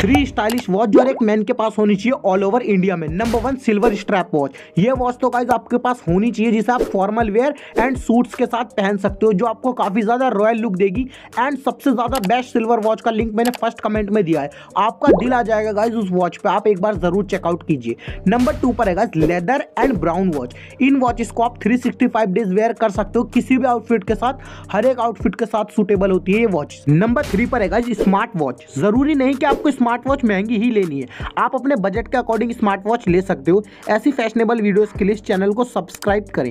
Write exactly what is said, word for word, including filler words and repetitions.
Three stylish watch जो एक man के पास होनी चाहिए ऑल ओवर इंडिया में। Number one, silver strap watch. ये वॉच तो गाइस आपके पास होनी चाहिए जिसे आप फॉर्मल वेयर एंड सूट्स के साथ पहन सकते हो, जो आपको काफी ज्यादा रॉयल लुक देगी। एंड सबसे ज्यादा बेस्ट सिल्वर वॉच का लिंक मैंने फर्स्ट कमेंट में दिया है, आपका दिल आ जाएगा गाइस उस वॉच पे, आप एक बार जरूर चेकआउट कीजिए। नंबर टू पर है guys leather and brown watch. इन वॉचेस को आप three sixty five days wear कर सकते हो किसी भी आउटफिट के साथ, हर एक आउटफिट के साथ सूटेबल होती है ये वॉच। नंबर थ्री पर है गाइस स्मार्ट वॉच। जरूरी नहीं कि आपको स्मार्ट वॉच महंगी ही लेनी है, आप अपने बजट के अकॉर्डिंग स्मार्ट वॉच ले सकते हो। ऐसी फैशनेबल वीडियोस के लिए इस चैनल को सब्सक्राइब करें।